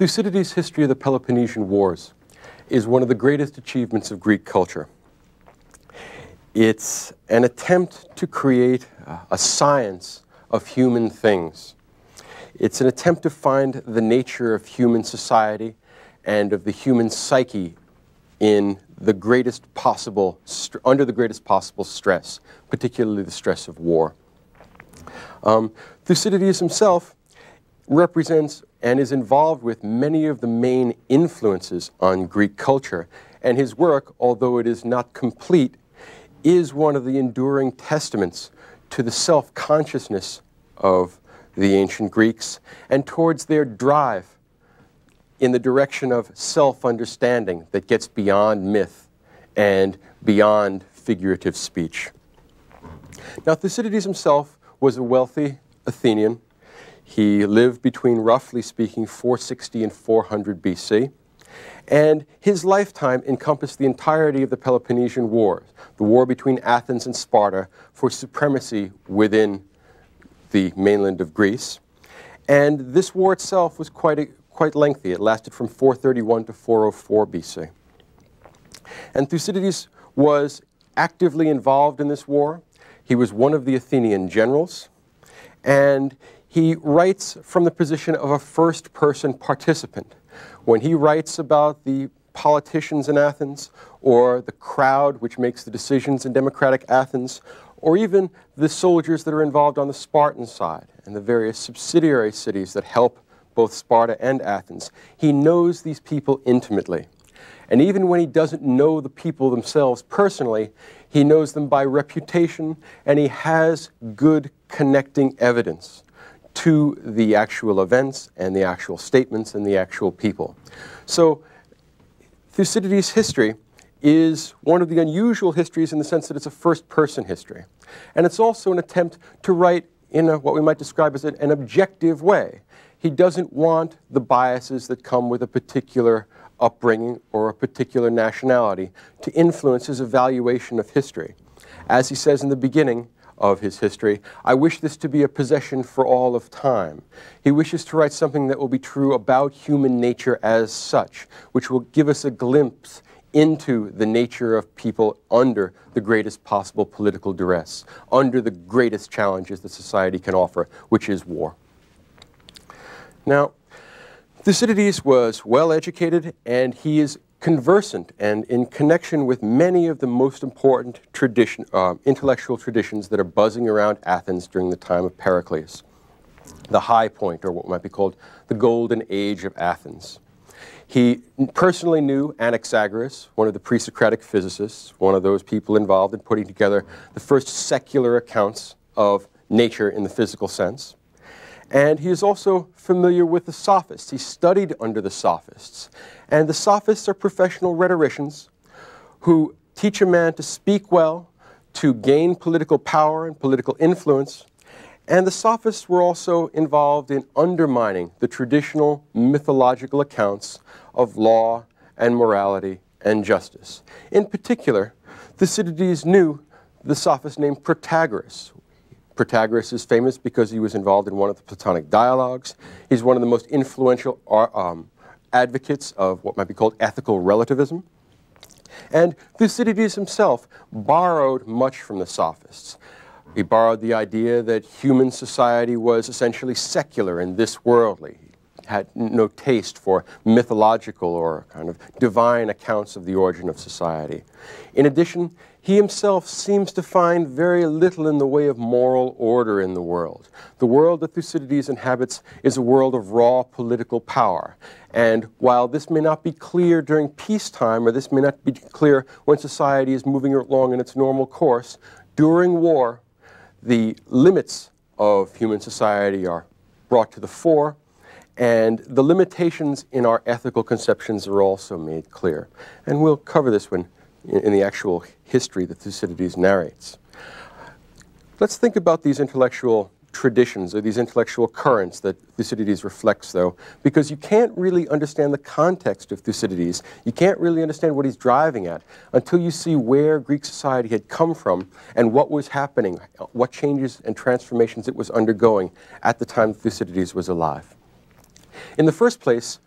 Thucydides' history of the Peloponnesian Wars is one of the greatest achievements of Greek culture. It's an attempt to create a science of human things. It's an attempt to find the nature of human society and of the human psyche in the greatest possible, under the greatest possible stress, particularly the stress of war. Thucydides himself represents and is involved with many of the main influences on Greek culture, and his work, although it is not complete, is one of the enduring testaments to the self-consciousness of the ancient Greeks and towards their drive in the direction of self-understanding that gets beyond myth and beyond figurative speech. Now, Thucydides himself was a wealthy Athenian. He lived between, roughly speaking, 460 and 400 BC. And his lifetime encompassed the entirety of the Peloponnesian Wars, the war between Athens and Sparta for supremacy within the mainland of Greece. And this war itself was quite lengthy. It lasted from 431 to 404 BC. And Thucydides was actively involved in this war. He was one of the Athenian generals, and he writes from the position of a first-person participant. When he writes about the politicians in Athens, or the crowd which makes the decisions in democratic Athens, or even the soldiers that are involved on the Spartan side and the various subsidiary cities that help both Sparta and Athens, he knows these people intimately. And even when he doesn't know the people themselves personally, he knows them by reputation, and he has good connecting evidence to the actual events and the actual statements and the actual people. So Thucydides' history is one of the unusual histories in the sense that it's a first-person history. And it's also an attempt to write in what we might describe as an objective way. He doesn't want the biases that come with a particular upbringing or a particular nationality to influence his evaluation of history. As he says in the beginning of his history, "I wish this to be a possession for all of time." He wishes to write something that will be true about human nature as such, which will give us a glimpse into the nature of people under the greatest possible political duress, under the greatest challenges that society can offer, which is war. Now, Thucydides was well-educated, and he is conversant and in connection with many of the most important intellectual traditions that are buzzing around Athens during the time of Pericles, the high point, or what might be called the golden age of Athens. He personally knew Anaxagoras, one of the pre-Socratic physicists, one of those people involved in putting together the first secular accounts of nature in the physical sense. And he is also familiar with the Sophists. He studied under the Sophists. And the Sophists are professional rhetoricians who teach a man to speak well, to gain political power and political influence. And the Sophists were also involved in undermining the traditional mythological accounts of law and morality and justice. In particular, Thucydides knew the sophist named Protagoras. Protagoras is famous because he was involved in one of the Platonic dialogues. He's one of the most influential advocates of what might be called ethical relativism. And Thucydides himself borrowed much from the Sophists. He borrowed the idea that human society was essentially secular and this worldly. He had no taste for mythological or kind of divine accounts of the origin of society. In addition, he himself seems to find very little in the way of moral order in the world. The world that Thucydides inhabits is a world of raw political power. And while this may not be clear during peacetime, or this may not be clear when society is moving along in its normal course, during war, the limits of human society are brought to the fore, and the limitations in our ethical conceptions are also made clear. And we'll cover this when in the actual history that Thucydides narrates. Let's think about these intellectual traditions or these intellectual currents that Thucydides reflects, though, because you can't really understand the context of Thucydides. You can't really understand what he's driving at until you see where Greek society had come from and what was happening, what changes and transformations it was undergoing at the time Thucydides was alive. In the first place,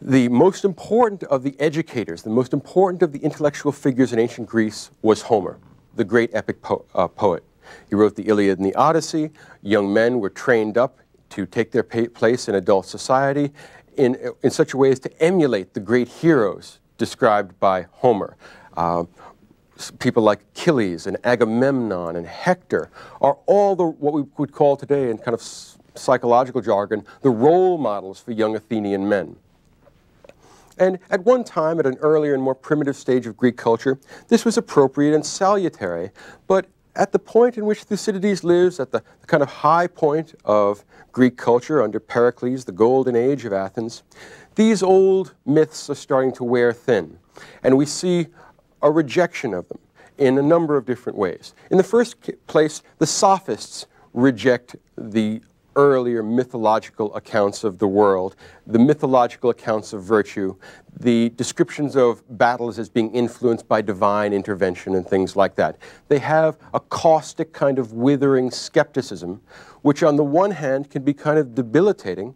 The most important of the educators, the most important of the intellectual figures in ancient Greece was Homer, the great epic poet. He wrote the Iliad and the Odyssey. Young men were trained up to take their place in adult society in such a way as to emulate the great heroes described by Homer. People like Achilles and Agamemnon and Hector are all what we would call today in kind of psychological jargon, the role models for young Athenian men. And at one time, at an earlier and more primitive stage of Greek culture, this was appropriate and salutary, but at the point in which Thucydides lives, at the kind of high point of Greek culture under Pericles, the golden age of Athens, these old myths are starting to wear thin, and we see a rejection of them in a number of different ways. In the first place, the sophists reject the earlier mythological accounts of the world, the mythological accounts of virtue, the descriptions of battles as being influenced by divine intervention and things like that. They have a caustic kind of withering skepticism, which on the one hand can be kind of debilitating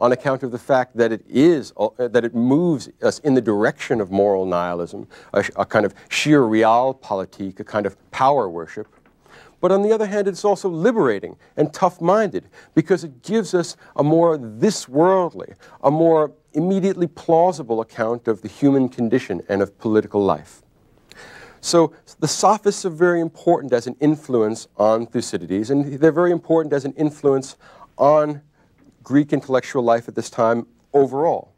on account of the fact that it moves us in the direction of moral nihilism, a kind of sheer realpolitik, a kind of power worship. But on the other hand, it's also liberating and tough-minded because it gives us a more this-worldly, a more immediately plausible account of the human condition and of political life. So the sophists are very important as an influence on Thucydides, and they're very important as an influence on Greek intellectual life at this time overall.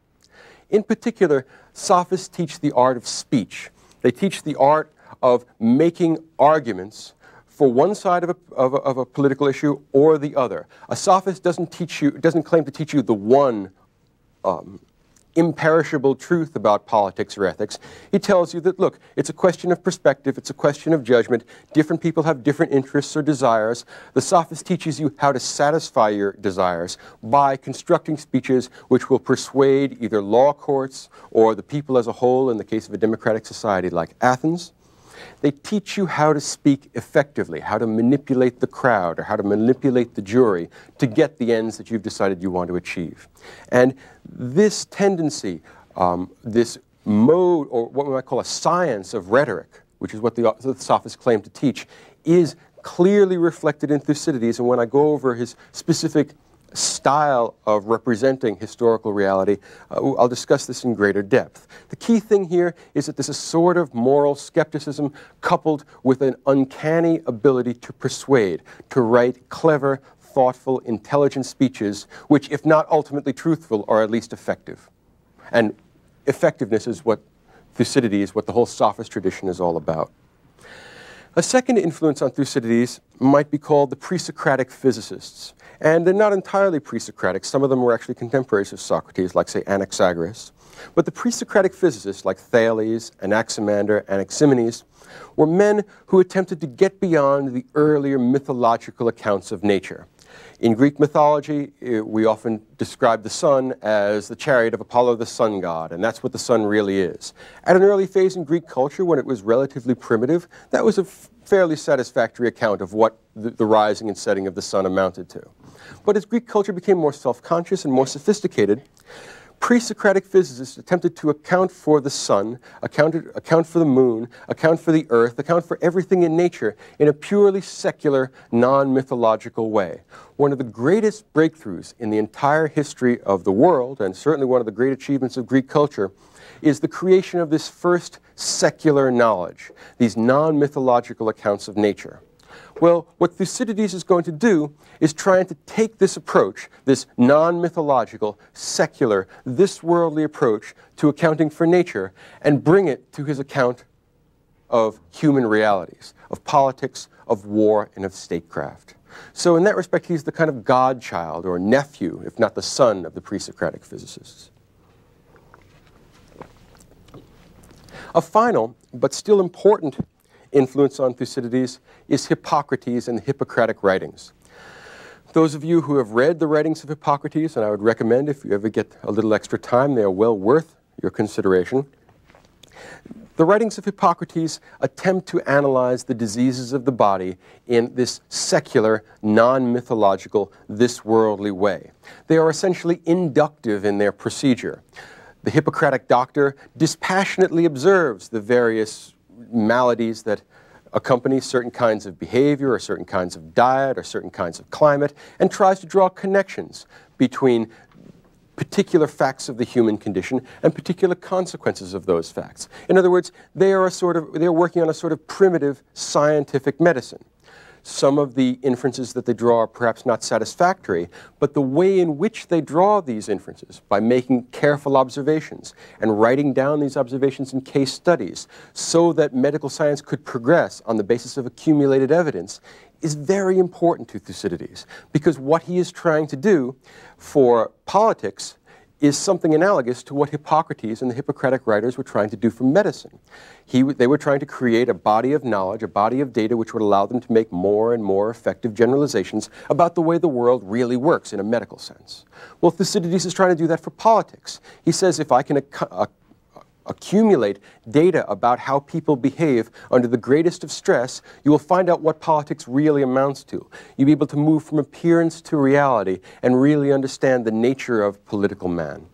In particular, sophists teach the art of speech. They teach the art of making arguments for one side of a political issue or the other. A sophist doesn't claim to teach you the one imperishable truth about politics or ethics. He tells you that, look, it's a question of perspective, it's a question of judgment. Different people have different interests or desires. The sophist teaches you how to satisfy your desires by constructing speeches which will persuade either law courts or the people as a whole in the case of a democratic society like Athens. They teach you how to speak effectively, how to manipulate the crowd or how to manipulate the jury to get the ends that you've decided you want to achieve. And this tendency, this mode, or what we might call a science of rhetoric, which is what the sophists claim to teach, is clearly reflected in Thucydides. And when I go over his specific style of representing historical reality, I'll discuss this in greater depth. The key thing here is that there's a sort of moral skepticism coupled with an uncanny ability to persuade, to write clever, thoughtful, intelligent speeches, which, if not ultimately truthful, are at least effective. And effectiveness is what Thucydides, what the whole sophist tradition is all about. A second influence on Thucydides might be called the pre-Socratic physicists. And they're not entirely pre-Socratic. Some of them were actually contemporaries of Socrates, like, say, Anaxagoras. But the pre-Socratic physicists, like Thales, Anaximander, Anaximenes, were men who attempted to get beyond the earlier mythological accounts of nature. In Greek mythology, we often describe the sun as the chariot of Apollo, the sun god, and that's what the sun really is. At an early phase in Greek culture, when it was relatively primitive, that was a fairly satisfactory account of what the rising and setting of the sun amounted to. But as Greek culture became more self-conscious and more sophisticated, pre-Socratic physicists attempted to account for the sun, account for the moon, account for the earth, account for everything in nature in a purely secular, non-mythological way. One of the greatest breakthroughs in the entire history of the world, and certainly one of the great achievements of Greek culture, is the creation of this first secular knowledge, these non-mythological accounts of nature. Well, what Thucydides is going to do is trying to take this approach, this non-mythological, secular, this-worldly approach to accounting for nature, and bring it to his account of human realities, of politics, of war, and of statecraft. So in that respect, he's the kind of godchild or nephew, if not the son, of the pre-Socratic physicists. A final, but still important, influence on Thucydides is Hippocrates and the Hippocratic writings. Those of you who have read the writings of Hippocrates, and I would recommend if you ever get a little extra time, they are well worth your consideration. The writings of Hippocrates attempt to analyze the diseases of the body in this secular, non-mythological, this-worldly way. They are essentially inductive in their procedure. The Hippocratic doctor dispassionately observes the various maladies that accompany certain kinds of behavior or certain kinds of diet or certain kinds of climate, and tries to draw connections between particular facts of the human condition and particular consequences of those facts. In other words, they're working on a sort of primitive scientific medicine. Some of the inferences that they draw are perhaps not satisfactory, but the way in which they draw these inferences, by making careful observations and writing down these observations in case studies so that medical science could progress on the basis of accumulated evidence, is very important to Thucydides, because what he is trying to do for politics is something analogous to what Hippocrates and the Hippocratic writers were trying to do for medicine. They were trying to create a body of knowledge, a body of data which would allow them to make more and more effective generalizations about the way the world really works in a medical sense. Well, Thucydides is trying to do that for politics. He says, if I can accumulate data about how people behave under the greatest of stress, you will find out what politics really amounts to. You'll be able to move from appearance to reality and really understand the nature of political man.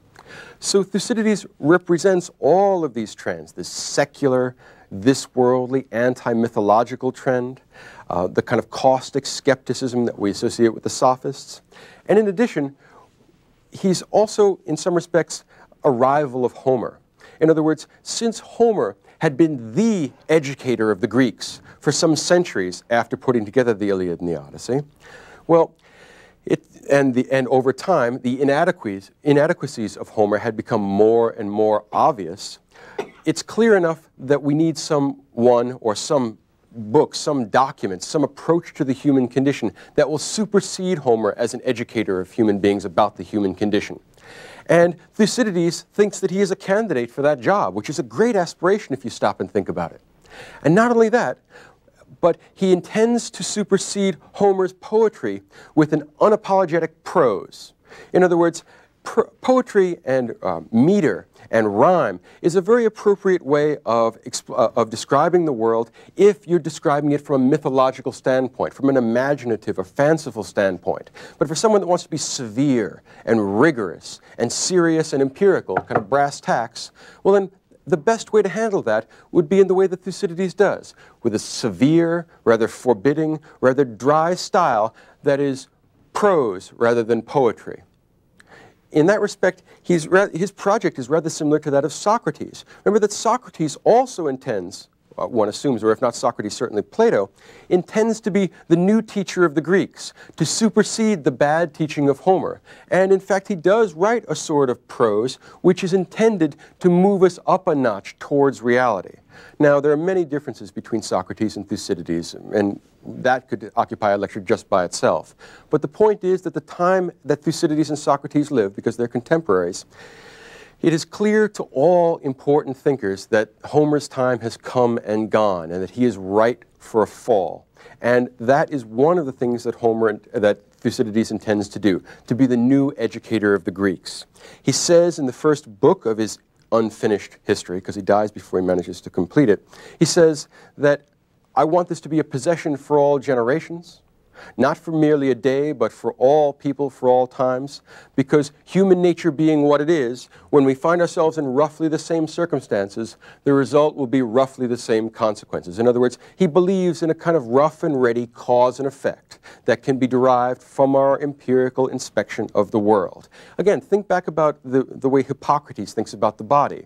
So Thucydides represents all of these trends, this secular, this worldly, anti-mythological trend, the kind of caustic skepticism that we associate with the Sophists. And in addition, he's also, in some respects, a rival of Homer. In other words, since Homer had been the educator of the Greeks for some centuries after putting together the Iliad and the Odyssey, well, over time, the inadequacies of Homer had become more and more obvious. It's clear enough that we need someone or some book, some document, some approach to the human condition that will supersede Homer as an educator of human beings about the human condition. And Thucydides thinks that he is a candidate for that job, which is a great aspiration if you stop and think about it. And not only that, but he intends to supersede Homer's poetry with an unapologetic prose. In other words, poetry and meter and rhyme is a very appropriate way of describing the world if you're describing it from a mythological standpoint, from an imaginative or fanciful standpoint. But for someone that wants to be severe and rigorous and serious and empirical, kind of brass tacks, well then the best way to handle that would be in the way that Thucydides does, with a severe, rather forbidding, rather dry style that is prose rather than poetry. In that respect, his project is rather similar to that of Socrates. Remember that Socrates also intends, one assumes, or if not Socrates, certainly Plato, intends to be the new teacher of the Greeks, to supersede the bad teaching of Homer. And in fact, he does write a sort of prose which is intended to move us up a notch towards reality. Now, there are many differences between Socrates and Thucydides, and that could occupy a lecture just by itself. But the point is that the time that Thucydides and Socrates lived, because they're contemporaries, it is clear to all important thinkers that Homer's time has come and gone, and that he is ripe for a fall. And that is one of the things that Thucydides intends to do, to be the new educator of the Greeks. He says in the first book of his unfinished history, because he dies before he manages to complete it, he says that I want this to be a possession for all generations, not for merely a day, but for all people, for all times, because human nature being what it is, when we find ourselves in roughly the same circumstances, the result will be roughly the same consequences. In other words, he believes in a kind of rough and ready cause and effect that can be derived from our empirical inspection of the world. Again, think back about the way Hippocrates thinks about the body.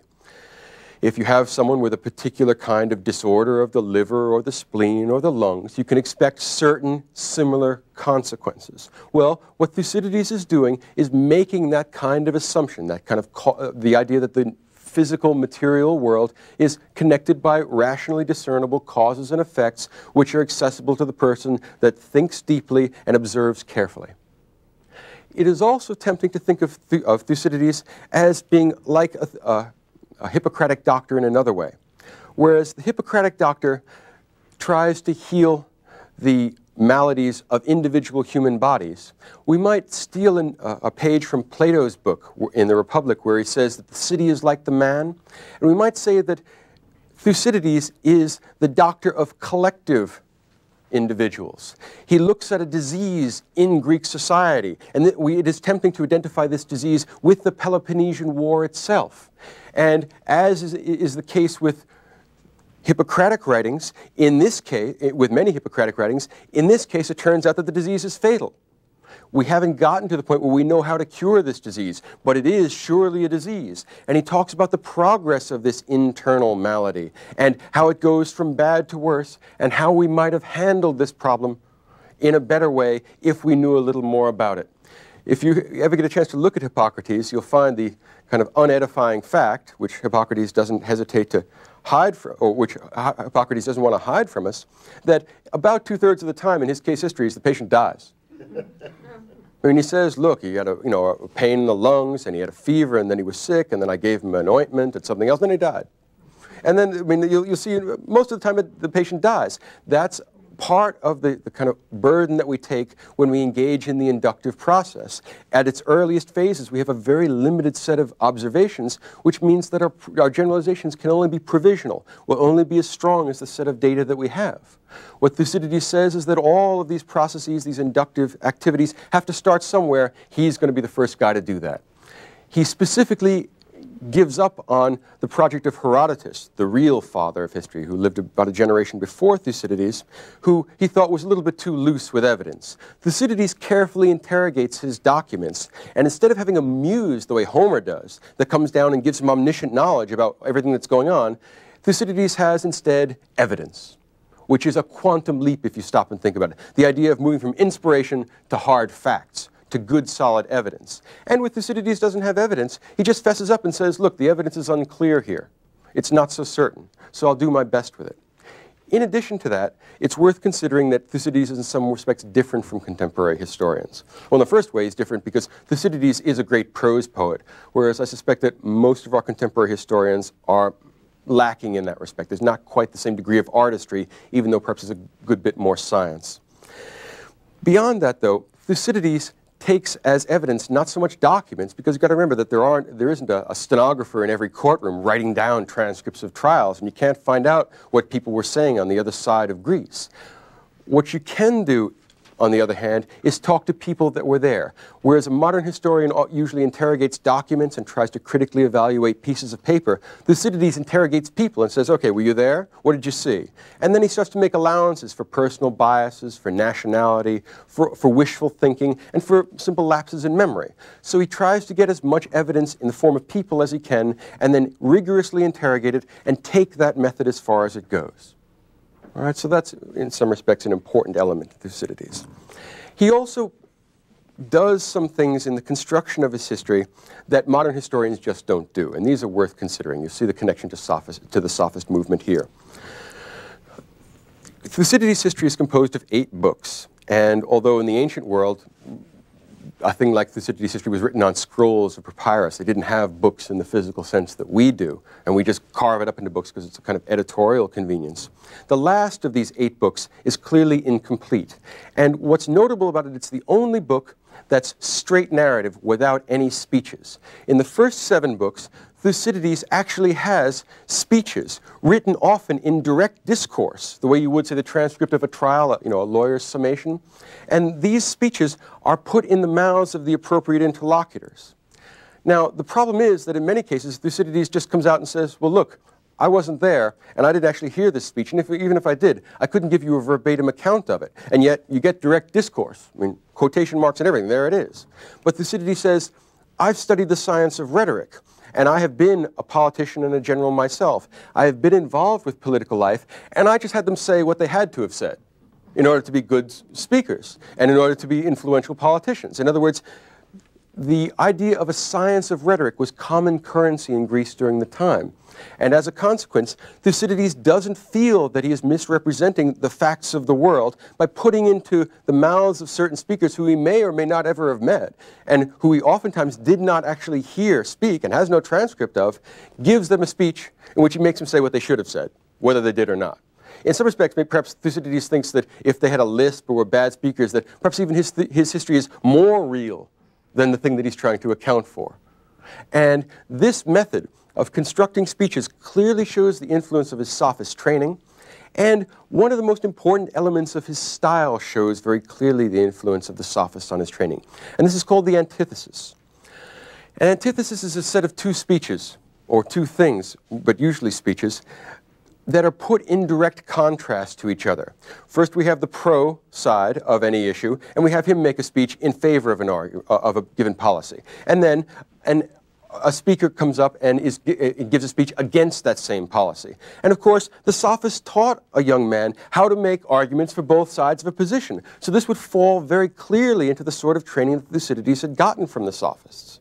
If you have someone with a particular kind of disorder of the liver or the spleen or the lungs, you can expect certain similar consequences. Well, what Thucydides is doing is making that kind of assumption, that kind of the idea that the physical material world is connected by rationally discernible causes and effects which are accessible to the person that thinks deeply and observes carefully. It is also tempting to think of Thucydides as being like a Hippocratic doctor in another way. Whereas the Hippocratic doctor tries to heal the maladies of individual human bodies, we might steal a page from Plato's book in the Republic, where he says that the city is like the man, and we might say that Thucydides is the doctor of collective individuals. He looks at a disease in Greek society, and it is tempting to identify this disease with the Peloponnesian War itself. And as is the case with Hippocratic writings, in this case, with many Hippocratic writings, in this case it turns out that the disease is fatal. We haven't gotten to the point where we know how to cure this disease, but it is surely a disease. And he talks about the progress of this internal malady and how it goes from bad to worse and how we might have handled this problem in a better way if we knew a little more about it. If you ever get a chance to look at Hippocrates, you'll find the kind of unedifying fact, which Hippocrates doesn't hesitate to hide from, or which Hippocrates doesn't want to hide from us, that about 2/3 of the time in his case histories, the patient dies. I mean, he says, look, he had a pain in the lungs, and he had a fever, and then he was sick, and then I gave him an ointment and something else, and then he died. And then, I mean, you'll see most of the time the patient dies. That's part of the kind of burden that we take when we engage in the inductive process. At its earliest phases, we have a very limited set of observations, which means that our generalizations can only be provisional, will only be as strong as the set of data that we have. What Thucydides says is that all of these processes, these inductive activities, have to start somewhere. He's going to be the first guy to do that. He specifically gives up on the project of Herodotus, the real father of history, who lived about a generation before Thucydides, who he thought was a little bit too loose with evidence. Thucydides carefully interrogates his documents, and instead of having a muse the way Homer does, that comes down and gives him omniscient knowledge about everything that's going on, Thucydides has instead evidence, which is a quantum leap if you stop and think about it. The idea of moving from inspiration to hard facts, to good solid evidence. And with Thucydides doesn't have evidence, he just fesses up and says, look, the evidence is unclear here. It's not so certain, so I'll do my best with it. In addition to that, it's worth considering that Thucydides is in some respects different from contemporary historians. Well, in the first way, he's different because Thucydides is a great prose poet, whereas I suspect that most of our contemporary historians are lacking in that respect. There's not quite the same degree of artistry, even though perhaps there's a good bit more science. Beyond that, though, Thucydides takes as evidence not so much documents, because you've got to remember that there isn't a stenographer in every courtroom writing down transcripts of trials, and you can't find out what people were saying on the other side of Greece. What you can do, on the other hand, is talk to people that were there. Whereas a modern historian usually interrogates documents and tries to critically evaluate pieces of paper, Thucydides interrogates people and says, okay, were you there? What did you see? And then he starts to make allowances for personal biases, for nationality, for wishful thinking, and for simple lapses in memory. So he tries to get as much evidence in the form of people as he can, and then rigorously interrogate it and take that method as far as it goes. All right, so that's, in some respects, an important element of Thucydides. He also does some things in the construction of his history that modern historians just don't do, and these are worth considering. You see the connection to the Sophist movement here. Thucydides' history is composed of 8 books, and although in the ancient world, a thing like Thucydides' history was written on scrolls of papyrus. They didn't have books in the physical sense that we do, and we just carve it up into books because it's a kind of editorial convenience. The last of these 8 books is clearly incomplete, and what's notable about it, it's the only book that's straight narrative without any speeches. In the first 7 books, Thucydides actually has speeches written often in direct discourse, the way you would say the transcript of a trial, a lawyer's summation. And these speeches are put in the mouths of the appropriate interlocutors. Now, the problem is that in many cases, Thucydides just comes out and says, well, look, I wasn't there, and I didn't actually hear this speech, and even if I did, I couldn't give you a verbatim account of it. And yet, you get direct discourse. I mean, quotation marks and everything, there it is. But Thucydides says, I've studied the science of rhetoric, and I have been a politician and a general myself. I have been involved with political life, and I just had them say what they had to have said in order to be good speakers and in order to be influential politicians. In other words, the idea of a science of rhetoric was common currency in Greece during the time. And as a consequence, Thucydides doesn't feel that he is misrepresenting the facts of the world by putting into the mouths of certain speakers who he may or may not ever have met, and who he oftentimes did not actually hear speak and has no transcript of, gives them a speech in which he makes them say what they should have said, whether they did or not. In some respects, perhaps Thucydides thinks that if they had a lisp or were bad speakers, that perhaps even his history is more real than the thing that he's trying to account for. And this method of constructing speeches clearly shows the influence of his sophist training, And one of the most important elements of his style shows very clearly the influence of the sophist on his training. And this is called the antithesis. An antithesis is a set of two speeches, or two things, but usually speeches, that are put in direct contrast to each other. First, we have the pro side of any issue, and we have him make a speech in favor of a given policy. And then a speaker comes up and gives a speech against that same policy. And of course, the sophist taught a young man how to make arguments for both sides of a position. So this would fall very clearly into the sort of training that Thucydides had gotten from the sophists.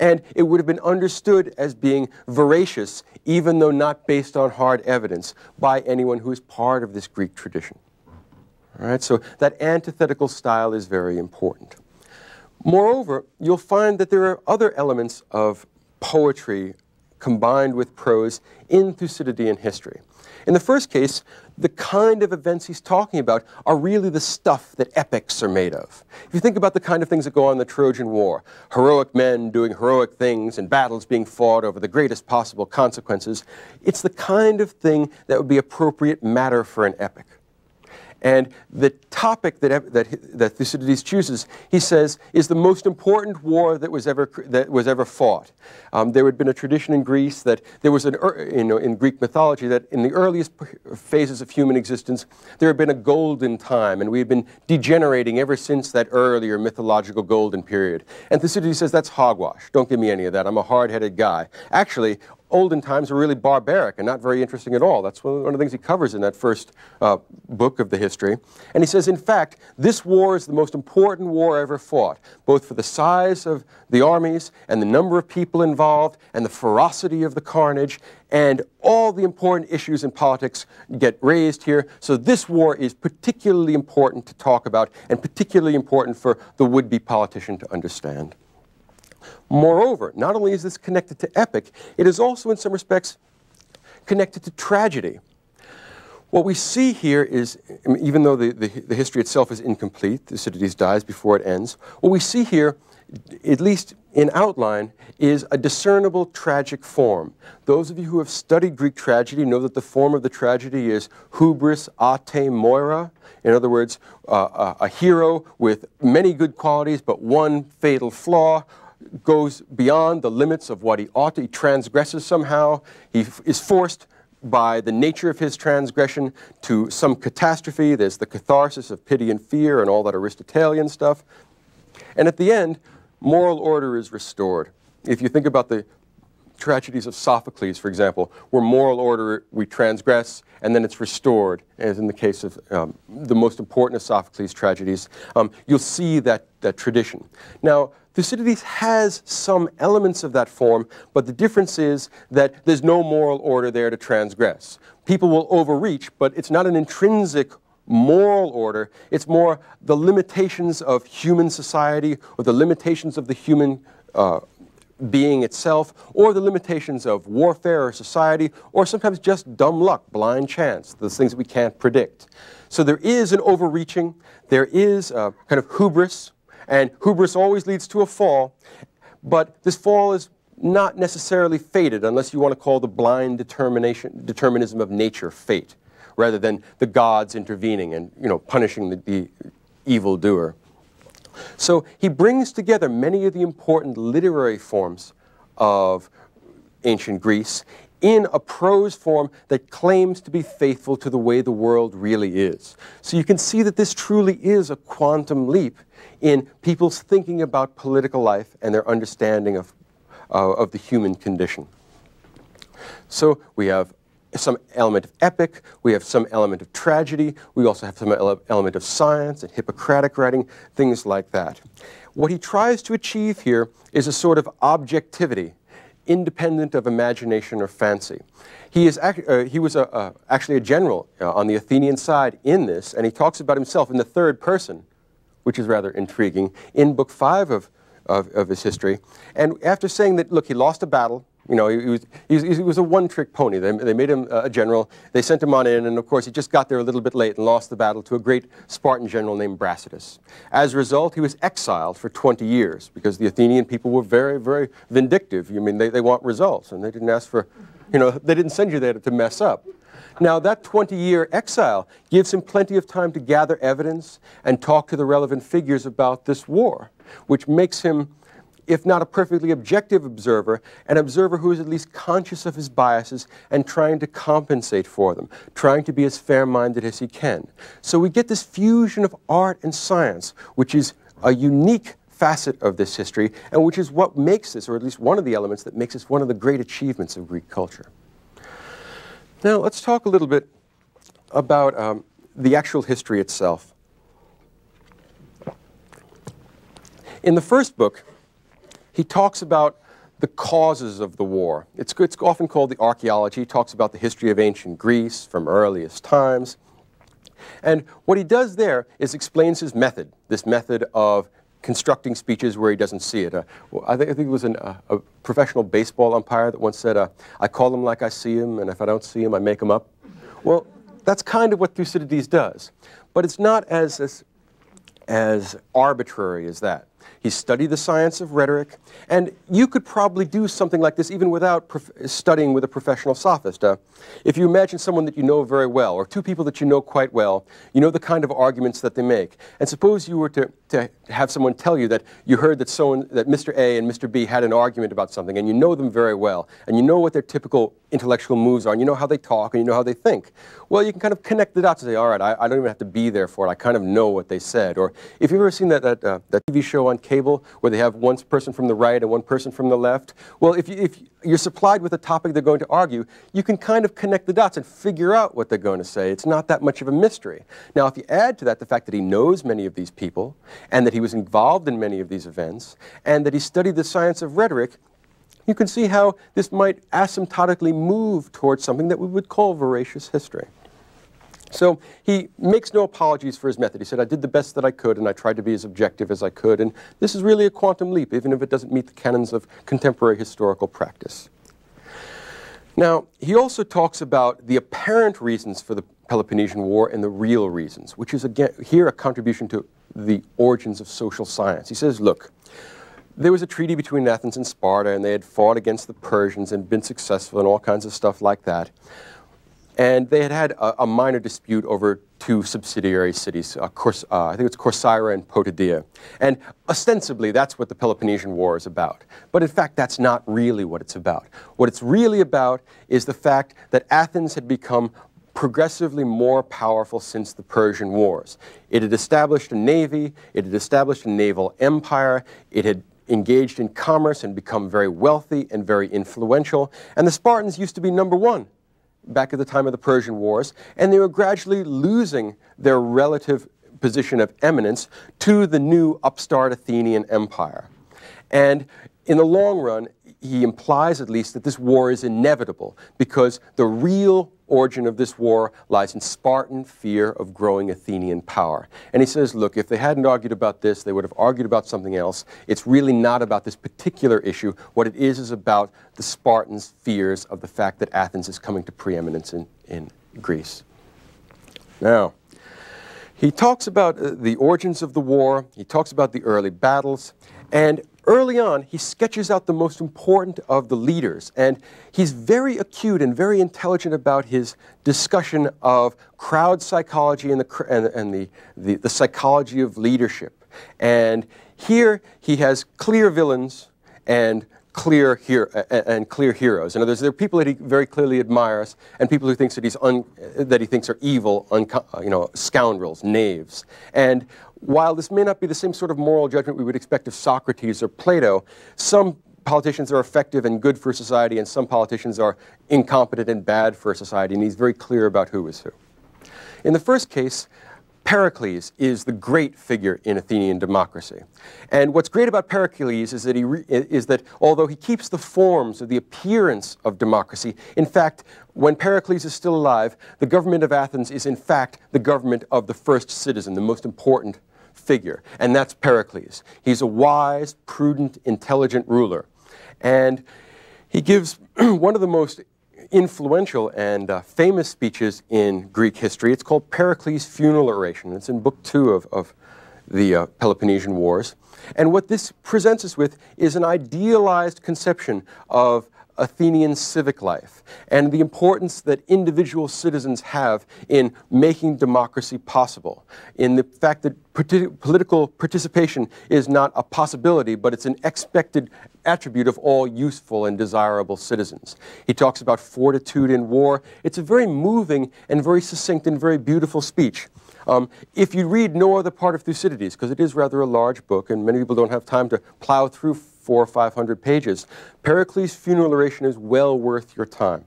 And it would have been understood as being veracious, even though not based on hard evidence, by anyone who is part of this Greek tradition. All right, so that antithetical style is very important. Moreover, you'll find that there are other elements of poetry combined with prose in Thucydidean history. In the first case, the kind of events he's talking about are really the stuff that epics are made of. If you think about the kind of things that go on in the Trojan War, heroic men doing heroic things and battles being fought over the greatest possible consequences, it's the kind of thing that would be appropriate matter for an epic. And the topic that Thucydides chooses, he says, is the most important war that was ever fought. There had been a tradition in Greece that there was in Greek mythology that in the earliest phases of human existence, there had been a golden time, and we had been degenerating ever since that earlier mythological golden period. And Thucydides says, that's hogwash. Don't give me any of that. I'm a hard-headed guy. Actually, olden times were really barbaric and not very interesting at all. That's one of the things he covers in that first book of the history. And he says, in fact, this war is the most important war ever fought, both for the size of the armies and the number of people involved and the ferocity of the carnage, and all the important issues in politics get raised here. So this war is particularly important to talk about and particularly important for the would-be politician to understand. Moreover, not only is this connected to epic, it is also in some respects connected to tragedy. What we see here is, even though the history itself is incomplete, Thucydides dies before it ends, what we see here, at least in outline, is a discernible tragic form. Those of you who have studied Greek tragedy know that the form of the tragedy is hubris ate moira. In other words, a hero with many good qualities but one fatal flaw, goes beyond the limits of what he ought to. He transgresses somehow. He is forced by the nature of his transgression to some catastrophe. There's the catharsis of pity and fear and all that Aristotelian stuff. And at the end, moral order is restored. If you think about the tragedies of Sophocles, for example, where moral order, we transgress, and then it's restored, as in the case of the most important of Sophocles' tragedies, you'll see that tradition. Now, Thucydides has some elements of that form, but the difference is that there's no moral order there to transgress. People will overreach, but it's not an intrinsic moral order. It's more the limitations of human society or the limitations of the human being itself, or the limitations of warfare or society, or sometimes just dumb luck, blind chance, those things that we can't predict. So there is an overreaching, there is a kind of hubris, and hubris always leads to a fall, but this fall is not necessarily fated, unless you want to call the blind determinism of nature fate, rather than the gods intervening and, you know, punishing the evildoer. So he brings together many of the important literary forms of ancient Greece in a prose form that claims to be faithful to the way the world really is. So you can see that this truly is a quantum leap in people's thinking about political life and their understanding of the human condition. So we have some element of epic, we have some element of tragedy, we also have some element of science and Hippocratic writing, things like that. What he tries to achieve here is a sort of objectivity, independent of imagination or fancy. He was actually a general on the Athenian side in this, and he talks about himself in the third person, which is rather intriguing, in Book 5 of his history. And after saying that, look, he lost a battle, you know, he was a one-trick pony. They made him a general, they sent him on in, and of course he just got there a little bit late and lost the battle to a great Spartan general named Brasidas. As a result, he was exiled for 20 years because the Athenian people were very, very vindictive. I mean, they want results, and they didn't ask for, you know, they didn't send you there to mess up. Now, that 20-year exile gives him plenty of time to gather evidence and talk to the relevant figures about this war, which makes him, if not a perfectly objective observer, an observer who is at least conscious of his biases and trying to compensate for them, trying to be as fair-minded as he can. So we get this fusion of art and science, which is a unique facet of this history, and which is what makes this, or at least one of the elements that makes this one of the great achievements of Greek culture. Now, let's talk a little bit about the actual history itself. In the first book, he talks about the causes of the war. It's often called the archaeology. He talks about the history of ancient Greece from earliest times. And what he does there is explains his method, this method of constructing speeches where he doesn't see it. I think it was a professional baseball umpire that once said, I call him like I see him, and if I don't see him, I make him up. Well, that's kind of what Thucydides does. But it's not as arbitrary as that. He studied the science of rhetoric, and you could probably do something like this even without studying with a professional sophist. If you imagine someone that you know very well, or two people that you know quite well, you know the kind of arguments that they make. And suppose you were to have someone tell you that you heard that that Mr. A and Mr. B had an argument about something, and you know them very well, and you know what their typical intellectual moves are, and you know how they talk, and you know how they think. Well, you can kind of connect the dots and say, all right, I don't even have to be there for it. I kind of know what they said. Or if you've ever seen that TV show on cable where they have one person from the right and one person from the left. Well, if you're supplied with a topic they're going to argue, you can kind of connect the dots and figure out what they're going to say. It's not that much of a mystery. Now, if you add to that the fact that he knows many of these people, and that he was involved in many of these events, and that he studied the science of rhetoric, you can see how this might asymptotically move towards something that we would call veracious history. So he makes no apologies for his method. He said, I did the best that I could, and I tried to be as objective as I could. And this is really a quantum leap, even if it doesn't meet the canons of contemporary historical practice. Now, he also talks about the apparent reasons for the Peloponnesian War and the real reasons, which is, again, here a contribution to the origins of social science. He says, look, there was a treaty between Athens and Sparta, and they had fought against the Persians and been successful and all kinds of stuff like that. And they had had a minor dispute over two subsidiary cities, I think it's Corcyra and Potidaea. And ostensibly, that's what the Peloponnesian War is about. But in fact, that's not really what it's about. What it's really about is the fact that Athens had become progressively more powerful since the Persian Wars. It had established a navy, it had established a naval empire, it had engaged in commerce and become very wealthy and very influential. And the Spartans used to be #1. Back at the time of the Persian Wars, and they were gradually losing their relative position of eminence to the new upstart Athenian Empire. And in the long run, he implies at least that this war is inevitable because the real origin of this war lies in Spartan fear of growing Athenian power. And he says, look, if they hadn't argued about this, they would have argued about something else. It's really not about this particular issue. What it is about the Spartans' fears of the fact that Athens is coming to preeminence in Greece. Now, he talks about the origins of the war. He talks about the early battles. And early on, he sketches out the most important of the leaders, and he's very acute and very intelligent about his discussion of crowd psychology and the psychology of leadership. And here he has clear villains and clear heroes. In other words, there are people that he very clearly admires and people who thinks that he thinks are evil, scoundrels, knaves. And while this may not be the same sort of moral judgment we would expect of Socrates or Plato, some politicians are effective and good for society, and some politicians are incompetent and bad for society, and he's very clear about who is who. In the first case, Pericles is the great figure in Athenian democracy. And what's great about Pericles is that although he keeps the forms or the appearance of democracy, in fact, when Pericles is still alive, the government of Athens is in fact the government of the first citizen, the most important figure, and that's Pericles. He's a wise, prudent, intelligent ruler. And he gives one of the most influential and famous speeches in Greek history. It's called Pericles' Funeral Oration. It's in Book 2 of the Peloponnesian Wars. And what this presents us with is an idealized conception of Athenian civic life and the importance that individual citizens have in making democracy possible, in the fact that political participation is not a possibility, but it's an expected attribute of all useful and desirable citizens. He talks about fortitude in war. It's a very moving and very succinct and very beautiful speech. If you read no other part of Thucydides, because it is rather a large book and many people don't have time to plow through 400 or 500 pages, Pericles' funeral oration is well worth your time.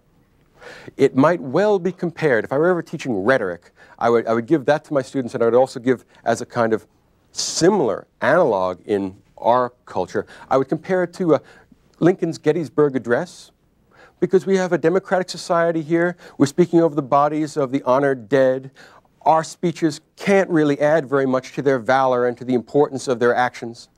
It might well be compared, if I were ever teaching rhetoric, I would give that to my students, and I would also give as a kind of similar analog in our culture, I would compare it to Lincoln's Gettysburg Address, because we have a democratic society here. We're speaking over the bodies of the honored dead. Our speeches can't really add very much to their valor and to the importance of their actions.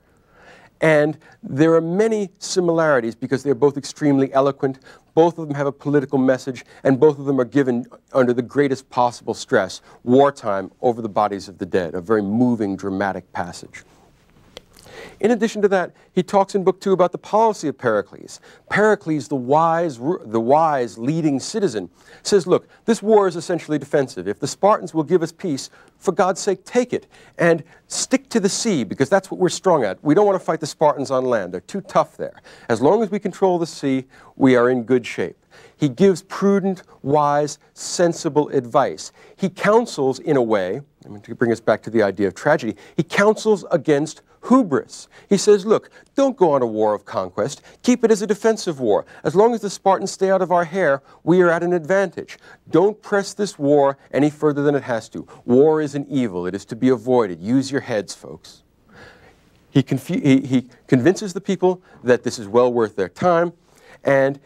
And there are many similarities because they're both extremely eloquent, both of them have a political message, and both of them are given under the greatest possible stress, wartime, over the bodies of the dead, a very moving, dramatic passage. In addition to that, he talks in Book 2 about the policy of Pericles. Pericles, the wise leading citizen, says, look, this war is essentially defensive. If the Spartans will give us peace, for God's sake, take it and stick to the sea, because that's what we're strong at. We don't want to fight the Spartans on land. They're too tough there. As long as we control the sea, we are in good shape. He gives prudent, wise, sensible advice. He counsels in a way, I mean, to bring us back to the idea of tragedy, he counsels against hubris. He says, look, don't go on a war of conquest. Keep it as a defensive war. As long as the Spartans stay out of our hair, we are at an advantage. Don't press this war any further than it has to. War is an evil. It is to be avoided. Use your heads, folks. He convinces the people that this is well worth their time, and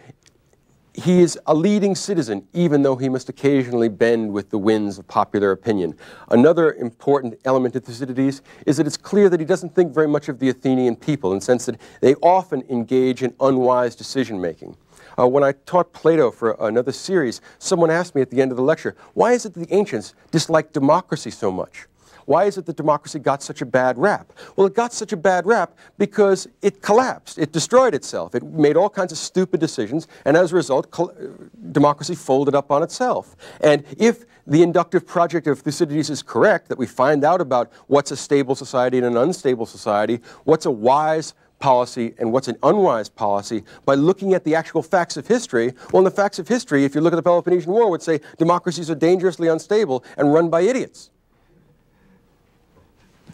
he is a leading citizen, even though he must occasionally bend with the winds of popular opinion. Another important element of Thucydides is that it's clear that he doesn't think very much of the Athenian people, in the sense that they often engage in unwise decision-making. When I taught Plato for another series, someone asked me at the end of the lecture, why is it that the ancients disliked democracy so much? Why is it that democracy got such a bad rap? Well, it got such a bad rap because it collapsed. It destroyed itself. It made all kinds of stupid decisions, and as a result, democracy folded up on itself. And if the inductive project of Thucydides is correct, that we find out about what's a stable society and an unstable society, what's a wise policy and what's an unwise policy, by looking at the actual facts of history, well, in the facts of history, if you look at the Peloponnesian War, it would say democracies are dangerously unstable and run by idiots.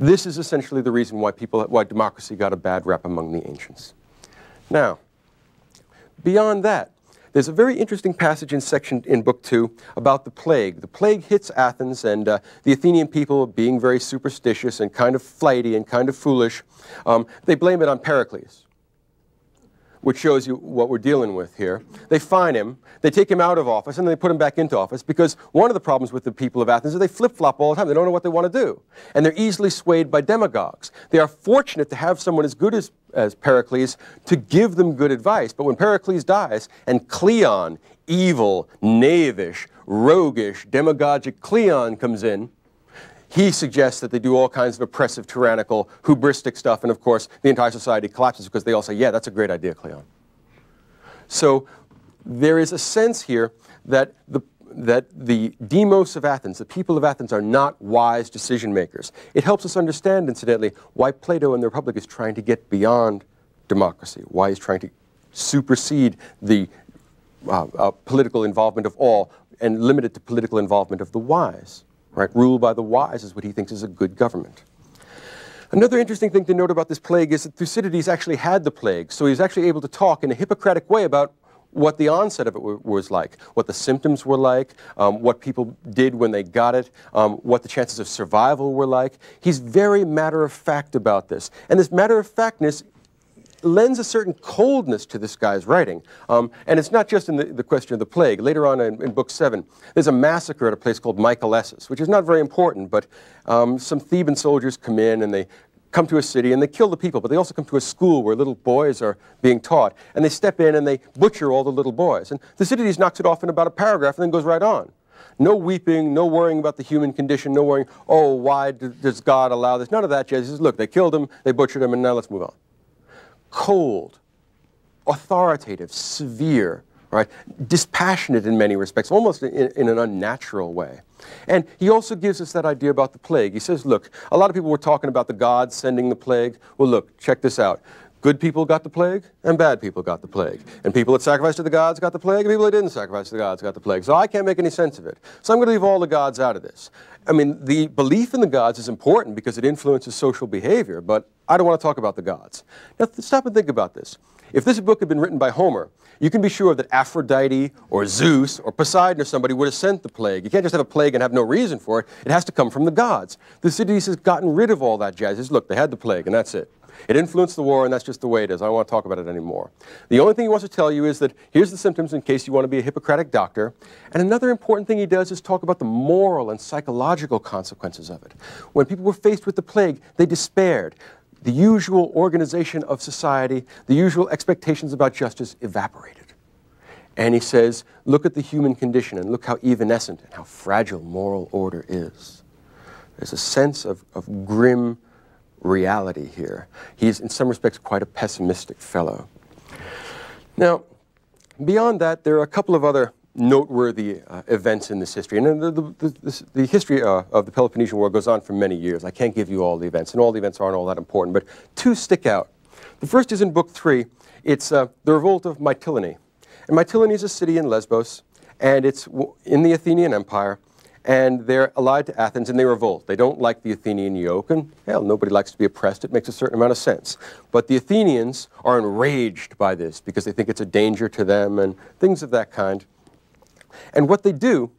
This is essentially the reason why democracy got a bad rap among the ancients. Now, beyond that, there's a very interesting passage in Book 2 about the plague. The plague hits Athens, and the Athenian people, being very superstitious and kind of flighty and kind of foolish, they blame it on Pericles, which shows you what we're dealing with here. They fine him, they take him out of office, and then they put him back into office, because one of the problems with the people of Athens is they flip-flop all the time. They don't know what they want to do. And they're easily swayed by demagogues. They are fortunate to have someone as good as Pericles to give them good advice. But when Pericles dies, and Cleon, evil, knavish, roguish, demagogic Cleon comes in, he suggests that they do all kinds of oppressive, tyrannical, hubristic stuff, and of course, the entire society collapses because they all say, yeah, that's a great idea, Cleon. So there is a sense here that the demos of Athens, the people of Athens, are not wise decision makers. It helps us understand, incidentally, why Plato and the Republic is trying to get beyond democracy, why he's trying to supersede the political involvement of all and limit it to political involvement of the wise. Right? Rule by the wise is what he thinks is a good government. Another interesting thing to note about this plague is that Thucydides actually had the plague, so he was actually able to talk in a Hippocratic way about what the onset of it was like, what the symptoms were like, what people did when they got it, what the chances of survival were like. He's very matter-of-fact about this, and this matter-of-factness lends a certain coldness to this guy's writing. And it's not just in the question of the plague. Later on in Book 7, there's a massacre at a place called Mytilene, which is not very important, but some Theban soldiers come in and they come to a city and they kill the people, but they also come to a school where little boys are being taught, and they step in and they butcher all the little boys. And Thucydides knocks it off in about a paragraph and then goes right on. No weeping, no worrying about the human condition, no worrying, oh, why does God allow this? None of that jazz. He says, look, they killed him, they butchered him, and now let's move on. Cold, authoritative, severe, right? Dispassionate in many respects, almost in an unnatural way. And he also gives us that idea about the plague. He says, look, a lot of people were talking about the gods sending the plague. Well, look, check this out. Good people got the plague, and bad people got the plague. And people that sacrificed to the gods got the plague, and people that didn't sacrifice to the gods got the plague. So I can't make any sense of it. So I'm going to leave all the gods out of this. I mean, the belief in the gods is important because it influences social behavior, but I don't want to talk about the gods. Now, stop and think about this. If this book had been written by Homer, you can be sure that Aphrodite or Zeus or Poseidon or somebody would have sent the plague. You can't just have a plague and have no reason for it. It has to come from the gods. Thucydides has gotten rid of all that jazz. He says, look, they had the plague, and that's it. It influenced the war, and that's just the way it is. I don't want to talk about it anymore. The only thing he wants to tell you is that here's the symptoms in case you want to be a Hippocratic doctor. And another important thing he does is talk about the moral and psychological consequences of it. When people were faced with the plague, they despaired. The usual organization of society, the usual expectations about justice evaporated. And he says, look at the human condition, and look how evanescent and how fragile moral order is. There's a sense of grim reality here. He's, in some respects, quite a pessimistic fellow. Now, beyond that, there are a couple of other noteworthy events in this history. And the history of the Peloponnesian War goes on for many years. I can't give you all the events, and all the events aren't all that important, but two stick out. The first is in Book 3. It's the revolt of Mytilene. And Mytilene is a city in Lesbos, and it's in the Athenian Empire. And they're allied to Athens, and they revolt. They don't like the Athenian yoke, and, hell, nobody likes to be oppressed. It makes a certain amount of sense. But the Athenians are enraged by this because they think it's a danger to them and things of that kind. And what they do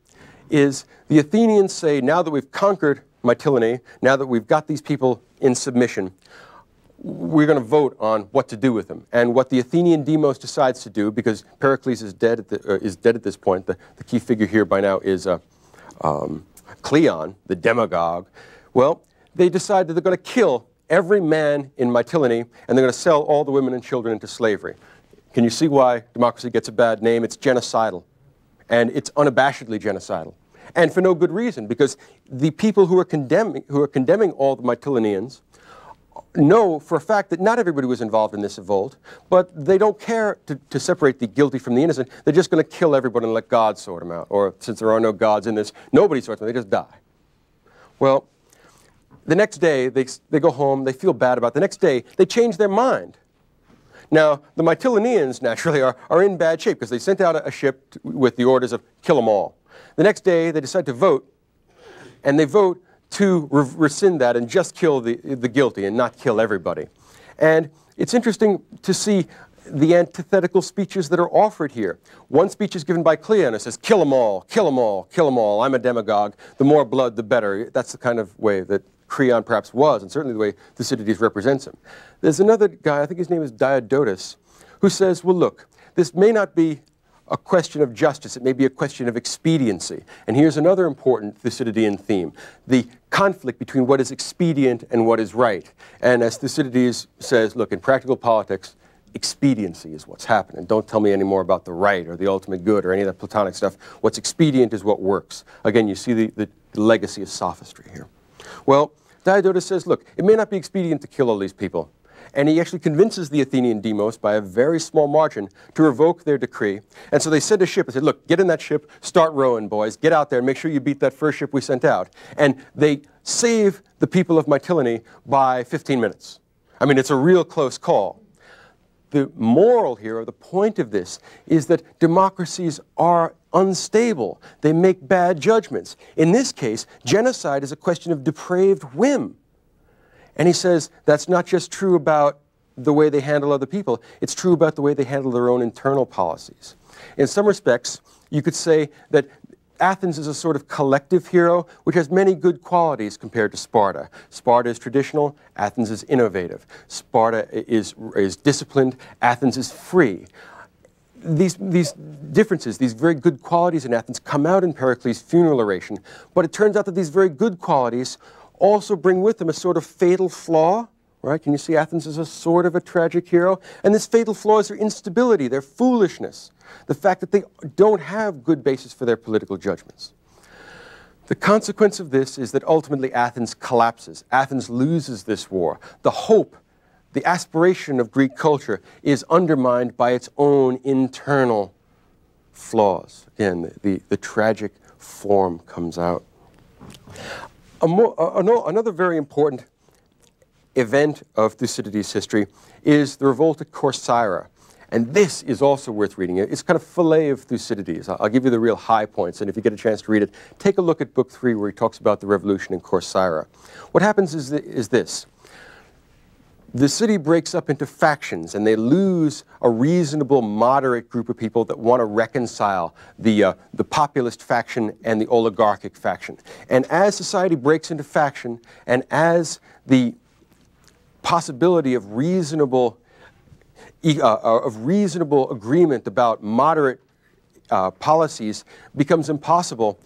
is the Athenians say, now that we've conquered Mytilene, now that we've got these people in submission, we're going to vote on what to do with them. And what the Athenian demos decides to do, because Pericles is dead at this point, the key figure here by now is Cleon, the demagogue. Well, they decide that they're going to kill every man in Mytilene, and they're going to sell all the women and children into slavery. Can you see why democracy gets a bad name? It's genocidal. And it's unabashedly genocidal. And for no good reason, because the people who are condemning all the Mytileneans know for a fact that not everybody was involved in this revolt, but they don't care to separate the guilty from the innocent. They're just going to kill everybody and let God sort them out. Or since there are no gods in this, nobody sorts them. They just die. Well, the next day, they go home. They feel bad about it. The next day, they change their mind. Now, the Mytileneans, naturally, are in bad shape because they sent out a ship with the orders of kill them all. The next day, they decide to vote, and they vote to rescind that and just kill the guilty and not kill everybody. And it's interesting to see the antithetical speeches that are offered here. One speech is given by Cleon. It says, kill them all, kill them all, kill them all. I'm a demagogue. The more blood, the better. That's the kind of way that Creon perhaps was, and certainly the way Thucydides represents him. There's another guy, I think his name is Diodotus, who says, well, look, this may not be a question of justice. It may be a question of expediency. And here's another important Thucydidean theme, the conflict between what is expedient and what is right. And as Thucydides says, look, in practical politics, expediency is what's happening. Don't tell me any more about the right or the ultimate good or any of that Platonic stuff. What's expedient is what works. Again, you see the legacy of sophistry here. Well, Diodotus says, look, it may not be expedient to kill all these people. And he actually convinces the Athenian demos by a very small margin to revoke their decree. And so they sent a ship and said, look, get in that ship, start rowing, boys, get out there, and make sure you beat that first ship we sent out. And they save the people of Mytilene by 15 minutes. I mean, it's a real close call. The moral here, or the point of this, is that democracies are unstable. They make bad judgments. In this case, genocide is a question of depraved whim. And he says that's not just true about the way they handle other people. It's true about the way they handle their own internal policies. In some respects, you could say that Athens is a sort of collective hero, which has many good qualities compared to Sparta. Sparta is traditional. Athens is innovative. Sparta is disciplined. Athens is free. These differences, these very good qualities in Athens come out in Pericles' funeral oration, but it turns out that these very good qualities also bring with them a sort of fatal flaw, right? Can you see Athens is a sort of a tragic hero? And this fatal flaw is their instability, their foolishness, the fact that they don't have good basis for their political judgments. The consequence of this is that ultimately Athens collapses. Athens loses this war. The hope the aspiration of Greek culture is undermined by its own internal flaws. Again, the tragic form comes out. Another very important event of Thucydides' history is the revolt at Corcyra. And this is also worth reading. It's kind of fillet of Thucydides. I'll give you the real high points, and if you get a chance to read it, take a look at Book 3 where he talks about the revolution in Corcyra. What happens is this. The city breaks up into factions, and they lose a reasonable, moderate group of people that want to reconcile the populist faction and the oligarchic faction. And as society breaks into faction, and as the possibility of reasonable agreement about moderate policies becomes impossible,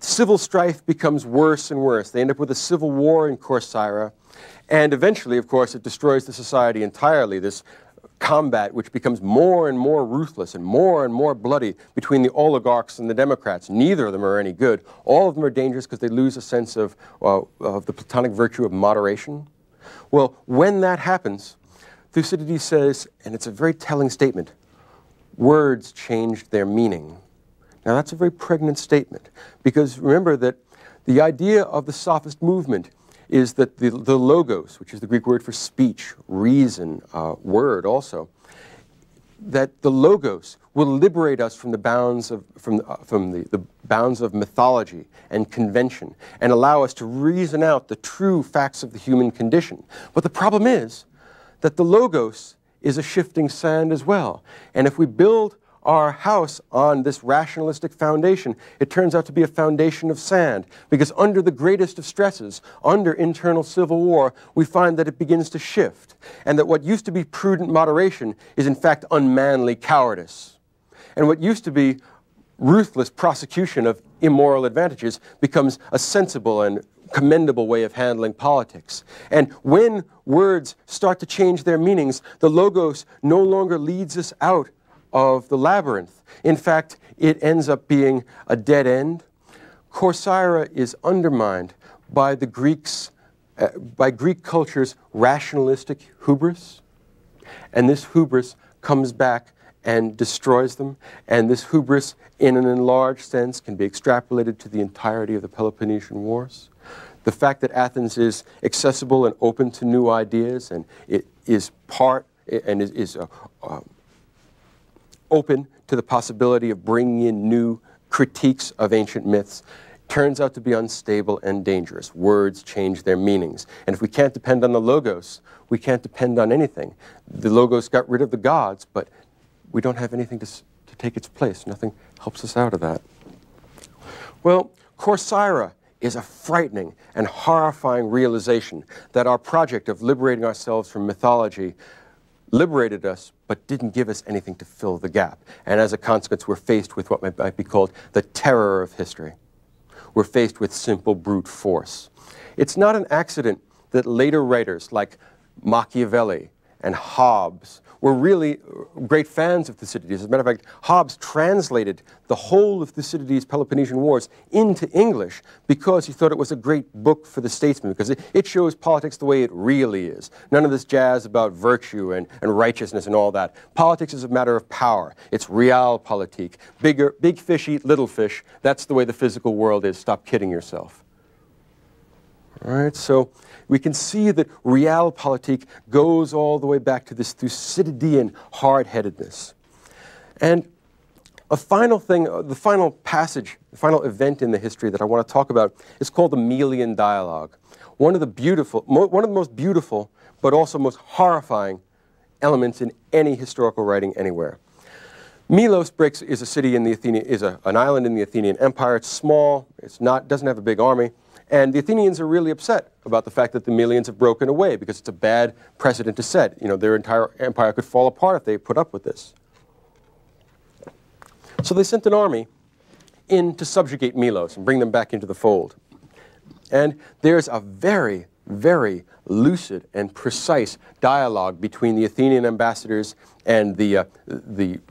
civil strife becomes worse and worse. They end up with a civil war in Corcyra, and eventually, of course, it destroys the society entirely, this combat which becomes more and more ruthless and more bloody between the oligarchs and the Democrats. Neither of them are any good. All of them are dangerous because they lose a sense of the Platonic virtue of moderation. Well, when that happens, Thucydides says, and it's a very telling statement, words changed their meaning. Now that's a very pregnant statement, because remember that the idea of the sophist movement is that the logos, which is the Greek word for speech, reason, word also, that the logos will liberate us from the bounds of, from the bounds of mythology and convention and allow us to reason out the true facts of the human condition. But the problem is that the logos is a shifting sand as well. And if we build our house on this rationalistic foundation, it turns out to be a foundation of sand, because under the greatest of stresses, under internal civil war, we find that it begins to shift, and that what used to be prudent moderation is in fact unmanly cowardice. And what used to be ruthless prosecution of immoral advantages becomes a sensible and commendable way of handling politics. And when words start to change their meanings, the logos no longer leads us out of the labyrinth. In fact, it ends up being a dead end. Corcyra is undermined by the Greeks, by Greek culture's rationalistic hubris, and this hubris comes back and destroys them, and this hubris, in an enlarged sense, can be extrapolated to the entirety of the Peloponnesian Wars. The fact that Athens is accessible and open to new ideas, and it is part, and is open to the possibility of bringing in new critiques of ancient myths, turns out to be unstable and dangerous. Words change their meanings. And if we can't depend on the logos, we can't depend on anything. The logos got rid of the gods, but we don't have anything to take its place. Nothing helps us out of that. Well, Corcyra is a frightening and horrifying realization that our project of liberating ourselves from mythology liberated us, but didn't give us anything to fill the gap. And as a consequence, we're faced with what might be called the terror of history. We're faced with simple brute force. It's not an accident that later writers like Machiavelli and Hobbes were really great fans of Thucydides. As a matter of fact, Hobbes translated the whole of Thucydides' Peloponnesian Wars into English because he thought it was a great book for the statesman, because it shows politics the way it really is. None of this jazz about virtue and righteousness and all that. Politics is a matter of power. It's realpolitik. Big fish eat little fish. That's the way the physical world is. Stop kidding yourself. All right, so we can see that realpolitik goes all the way back to this Thucydidean hard-headedness. And a final thing, the final passage, the final event in the history that I want to talk about is called the Melian Dialogue. One of the most beautiful, but also most horrifying elements in any historical writing anywhere. Melos is a city in the Athenian, an island in the Athenian Empire. It's small. Doesn't have a big army. And the Athenians are really upset about the fact that the Melians have broken away, because it's a bad precedent to set. You know, their entire empire could fall apart if they put up with this. So they sent an army in to subjugate Melos and bring them back into the fold. And there's a very, very lucid and precise dialogue between the Athenian ambassadors and the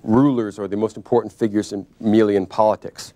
rulers, or the most important figures in Melian politics.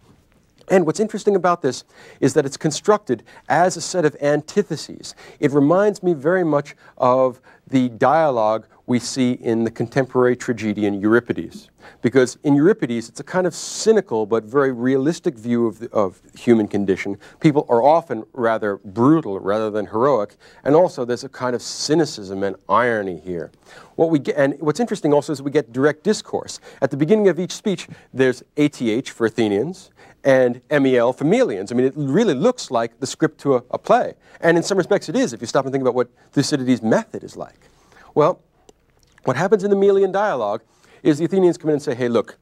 And what's interesting about this is that it's constructed as a set of antitheses. It reminds me very much of the dialogue we see in the contemporary tragedian Euripides. Because in Euripides, it's a kind of cynical but very realistic view of the human condition. People are often rather brutal rather than heroic, and also there's a kind of cynicism and irony here. What we get, and what's interesting also is we get direct discourse. At the beginning of each speech, there's ATH for Athenians and MEL for Melians. I mean, it really looks like the script to a play. And in some respects it is, if you stop and think about what Thucydides' method is like. Well, what happens in the Melian dialogue is the Athenians come in and say, hey, look,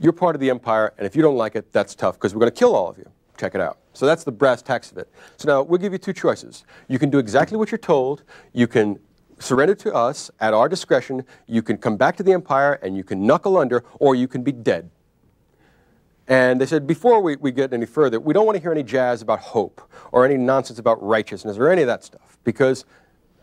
you're part of the empire, and if you don't like it, that's tough, because we're going to kill all of you. Check it out. So that's the brass tacks of it. So now we'll give you two choices. You can do exactly what you're told. You can surrender to us at our discretion. You can come back to the empire, and you can knuckle under, or you can be dead. And they said, before we get any further, we don't want to hear any jazz about hope or any nonsense about righteousness or any of that stuff, because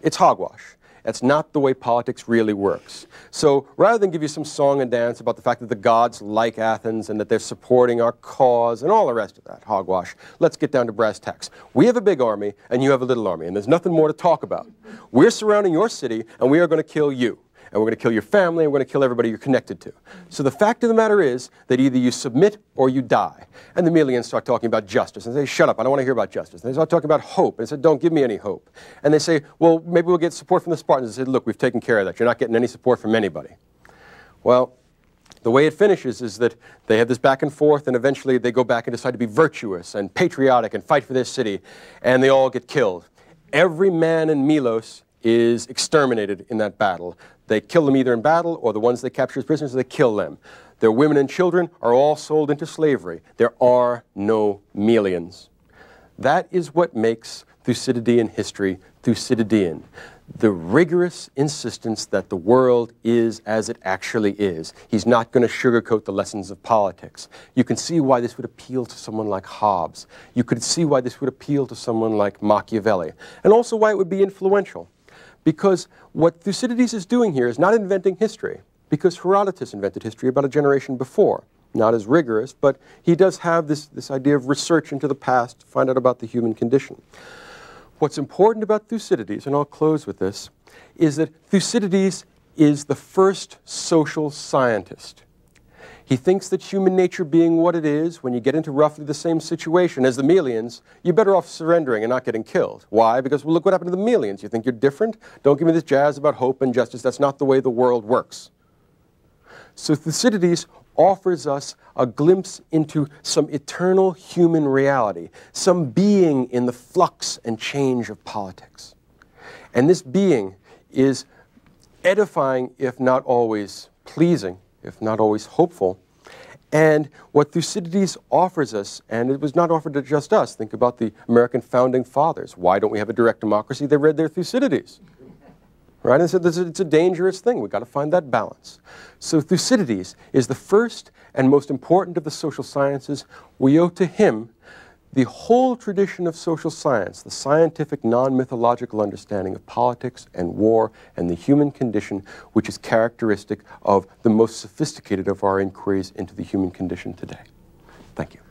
it's hogwash. That's not the way politics really works. So rather than give you some song and dance about the fact that the gods like Athens and that they're supporting our cause and all the rest of that hogwash, let's get down to brass tacks. We have a big army and you have a little army, and there's nothing more to talk about. We're surrounding your city and we are going to kill you. And we're going to kill your family, and we're going to kill everybody you're connected to. So the fact of the matter is that either you submit or you die. And the Melians start talking about justice, and they say, shut up, I don't want to hear about justice. And they start talking about hope, and they said, don't give me any hope. And they say, well, maybe we'll get support from the Spartans. They said, look, we've taken care of that. You're not getting any support from anybody. Well, the way it finishes is that they have this back and forth, and eventually they go back and decide to be virtuous and patriotic and fight for their city, and they all get killed. Every man in Melos is exterminated in that battle. They kill them either in battle, or the ones they capture as prisoners, they kill them. Their women and children are all sold into slavery. There are no Melians. That is what makes Thucydidean history Thucydidean. The rigorous insistence that the world is as it actually is. He's not going to sugarcoat the lessons of politics. You can see why this would appeal to someone like Hobbes. You could see why this would appeal to someone like Machiavelli, and also why it would be influential. Because what Thucydides is doing here is not inventing history, because Herodotus invented history about a generation before. Not as rigorous, but he does have this idea of research into the past, to find out about the human condition. What's important about Thucydides, and I'll close with this, is that Thucydides is the first social scientist. He thinks that human nature being what it is, when you get into roughly the same situation as the Melians, you're better off surrendering and not getting killed. Why? Because, well, look what happened to the Melians. You think you're different? Don't give me this jazz about hope and justice. That's not the way the world works. So Thucydides offers us a glimpse into some eternal human reality, some being in the flux and change of politics. And this being is edifying, if not always pleasing, if not always hopeful. And what Thucydides offers us, and it was not offered to just us, think about the American founding fathers. Why don't we have a direct democracy? They read their Thucydides. Right? And so it's a dangerous thing. We've got to find that balance. So Thucydides is the first and most important of the social sciences. We owe to him the whole tradition of social science, the scientific, non-mythological understanding of politics and war and the human condition, which is characteristic of the most sophisticated of our inquiries into the human condition today. Thank you.